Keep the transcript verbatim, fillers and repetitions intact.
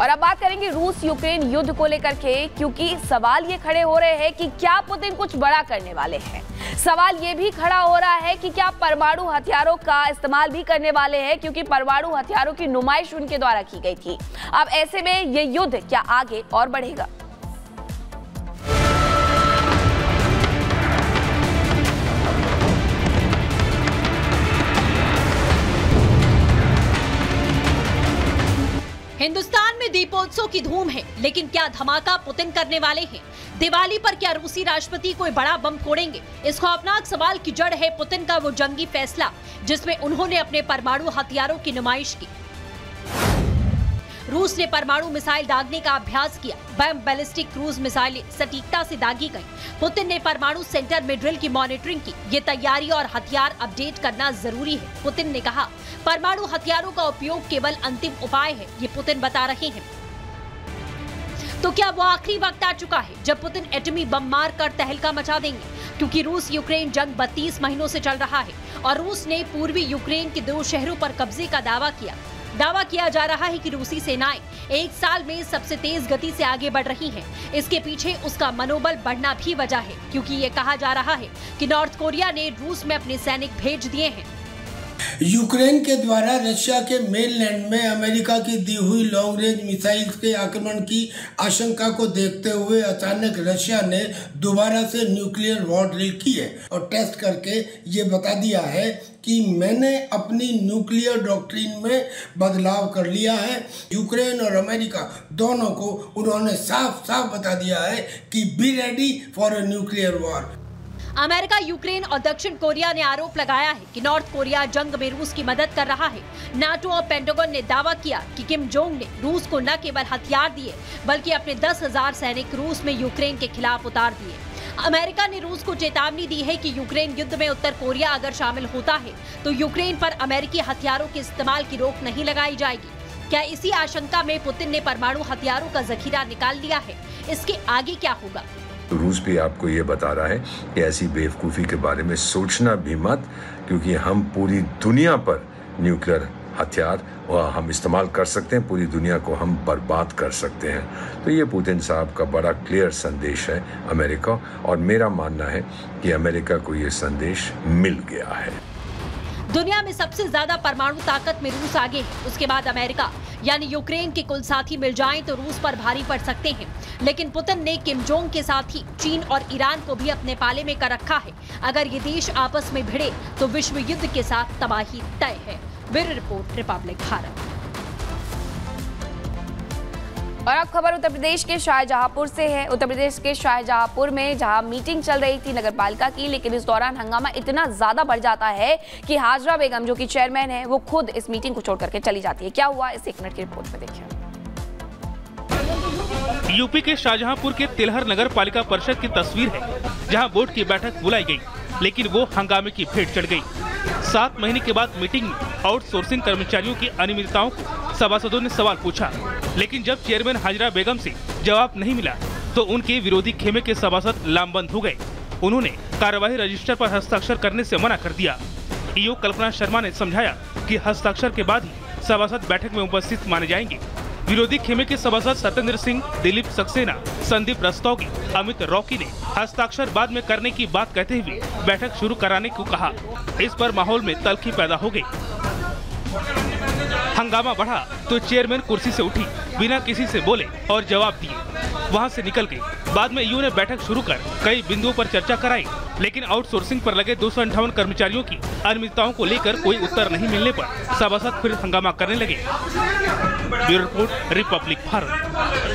और अब बात करेंगे रूस यूक्रेन युद्ध को लेकर के, क्योंकि सवाल ये खड़े हो रहे हैं कि क्या पुतिन कुछ बड़ा करने वाले हैं। सवाल ये भी खड़ा हो रहा है कि क्या परमाणु हथियारों का इस्तेमाल भी करने वाले हैं, क्योंकि परमाणु हथियारों की नुमाइश उनके द्वारा की गई थी। अब ऐसे में ये युद्ध क्या आगे और बढ़ेगा? हिंदुस्तान में दीपोत्सव की धूम है, लेकिन क्या धमाका पुतिन करने वाले हैं? दिवाली पर क्या रूसी राष्ट्रपति कोई बड़ा बम फोड़ेंगे? इस खौफनाक सवाल की जड़ है पुतिन का वो जंगी फैसला जिसमें उन्होंने अपने परमाणु हथियारों की नुमाइश की। रूस ने परमाणु मिसाइल दागने का अभ्यास किया, बम बैलिस्टिक क्रूज मिसाइल सटीकता से दागी गई। पुतिन ने परमाणु सेंटर में ड्रिल की मॉनिटरिंग की। ये तैयारी और हथियार अपडेट करना जरूरी है, पुतिन ने कहा। परमाणु हथियारों का उपयोग केवल अंतिम उपाय है, ये पुतिन बता रहे हैं। तो क्या वो आखिरी वक्त आ चुका है जब पुतिन एटमी बम मार कर तहलका मचा देंगे? क्योंकि रूस यूक्रेन जंग बत्तीस महीनों से चल रहा है और रूस ने पूर्वी यूक्रेन के दो शहरों पर कब्जे का दावा किया। दावा किया जा रहा है कि रूसी सेनाएं एक साल में सबसे तेज गति से आगे बढ़ रही हैं। इसके पीछे उसका मनोबल बढ़ना भी वजह है, क्योंकि ये कहा जा रहा है कि नॉर्थ कोरिया ने रूस में अपने सैनिक भेज दिए हैं। यूक्रेन के द्वारा रशिया के मेनलैंड में अमेरिका की दी हुई लॉन्ग रेंज मिसाइल के आक्रमण की आशंका को देखते हुए अचानक रशिया ने दोबारा से न्यूक्लियर वॉर ड्रिल की है और टेस्ट करके ये बता दिया है कि मैंने अपनी न्यूक्लियर डॉक्ट्रिन में बदलाव कर लिया है। यूक्रेन और अमेरिका दोनों को उन्होंने साफ साफ बता दिया है कि be ready for a nuclear war. America, Ukraine और दक्षिण कोरिया ने आरोप लगाया है कि नॉर्थ कोरिया जंग में रूस की मदद कर रहा है। नाटो और पेंटागन ने दावा किया कि किम जोंग ने रूस को न केवल हथियार दिए बल्कि अपने दस हजार सैनिक रूस में यूक्रेन के खिलाफ उतार दिए। अमेरिका ने रूस को चेतावनी दी है कि यूक्रेन युद्ध में उत्तर कोरिया अगर शामिल होता है तो यूक्रेन पर अमेरिकी हथियारों के इस्तेमाल की रोक नहीं लगाई जाएगी। क्या इसी आशंका में पुतिन ने परमाणु हथियारों का जखीरा निकाल लिया है? इसके आगे क्या होगा? रूस भी आपको ये बता रहा है कि ऐसी बेवकूफ़ी के बारे में सोचना भी मत, क्योंकि हम पूरी दुनिया पर न्यूक्लियर हथियार और हम इस्तेमाल कर सकते हैं, पूरी दुनिया को हम बर्बाद कर सकते हैं। तो ये पुतिन साहब का बड़ा क्लियर संदेश है अमेरिका, और मेरा मानना है कि अमेरिका को ये संदेश मिल गया है। दुनिया में सबसे ज्यादा परमाणु ताकत में रूस आगे है, उसके बाद अमेरिका। यानी यूक्रेन के कुल साथी मिल जाएं तो रूस पर भारी पड़ सकते हैं। लेकिन पुतिन ने किम जोंग के साथ ही चीन और ईरान को भी अपने पाले में कर रखा है। अगर ये देश आपस में भिड़े तो विश्व युद्ध के साथ तबाही तय है। Bureau report, Republic Bharat. और अब खबर उत्तर प्रदेश के शाहजहांपुर से है। उत्तर प्रदेश के शाहजहांपुर में जहां मीटिंग चल रही थी नगरपालिका की, लेकिन इस दौरान हंगामा इतना ज्यादा बढ़ जाता है कि हाजरा बेगम जो कि चेयरमैन है वो खुद इस मीटिंग को छोड़ करके चली जाती है। क्या हुआ, इस एक मिनट की रिपोर्ट में देखिए। यूपी के शाहजहांपुर के तिलहर नगर पालिका परिषद की तस्वीर है, जहाँ बोर्ड की बैठक बुलाई गयी, लेकिन वो हंगामे की भेंट चढ़ गयी। सात महीने के बाद मीटिंग में आउटसोर्सिंग कर्मचारियों की अनियमितताओं को सभासदों ने सवाल पूछा, लेकिन जब चेयरमैन हाजरा बेगम से जवाब नहीं मिला तो उनके विरोधी खेमे के सभासद लामबंद हो गए। उन्होंने कार्यवाही रजिस्टर पर हस्ताक्षर करने से मना कर दिया। ईओ कल्पना शर्मा ने समझाया कि हस्ताक्षर के बाद ही सभासद बैठक में उपस्थित माने जाएंगे। विरोधी खेमे के सभासद सत्येंद्र सिंह, दिलीप सक्सेना, संदीप रस्तोगी, अमित रॉकी ने हस्ताक्षर बाद में करने की बात कहते हुए बैठक शुरू कराने को कहा। इस पर माहौल में तल्खी पैदा हो गयी। हंगामा बढ़ा तो चेयरमैन कुर्सी से उठी, बिना किसी से बोले और जवाब दिए वहां से निकल गई। बाद में ईओ ने बैठक शुरू कर कई बिंदुओं पर चर्चा कराई, लेकिन आउटसोर्सिंग पर लगे दो सौ अंठावन कर्मचारियों की अनियमितताओं को लेकर कोई उत्तर नहीं मिलने पर सभासद फिर हंगामा करने लगे। Bureau report, Republic Bharat.